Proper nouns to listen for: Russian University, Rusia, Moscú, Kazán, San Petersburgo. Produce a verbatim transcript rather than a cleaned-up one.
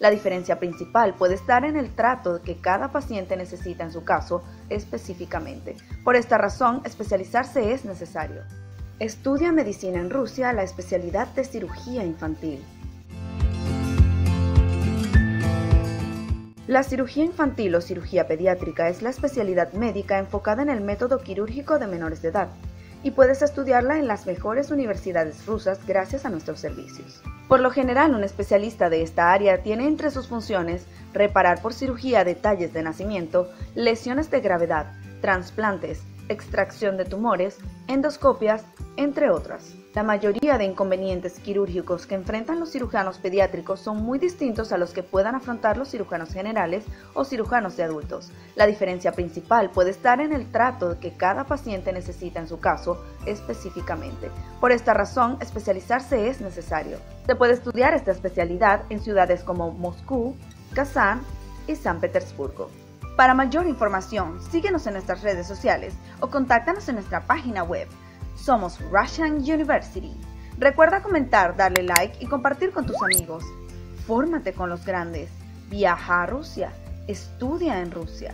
La diferencia principal puede estar en el trato que cada paciente necesita en su caso específicamente. Por esta razón, especializarse es necesario. Estudia medicina en Rusia, la especialidad de cirugía infantil. La cirugía infantil o cirugía pediátrica es la especialidad médica enfocada en el método quirúrgico de menores de edad, y puedes estudiarla en las mejores universidades rusas gracias a nuestros servicios. Por lo general, un especialista de esta área tiene entre sus funciones reparar por cirugía detalles de nacimiento, lesiones de gravedad, trasplantes, extracción de tumores, endoscopias, entre otras. La mayoría de inconvenientes quirúrgicos que enfrentan los cirujanos pediátricos son muy distintos a los que puedan afrontar los cirujanos generales o cirujanos de adultos. La diferencia principal puede estar en el trato que cada paciente necesita en su caso específicamente. Por esta razón, especializarse es necesario. Se puede estudiar esta especialidad en ciudades como Moscú, Kazán y San Petersburgo. Para mayor información, síguenos en nuestras redes sociales o contáctanos en nuestra página web. Somos Russian University. Recuerda comentar, darle like y compartir con tus amigos. Fórmate con los grandes. Viaja a Rusia. Estudia en Rusia.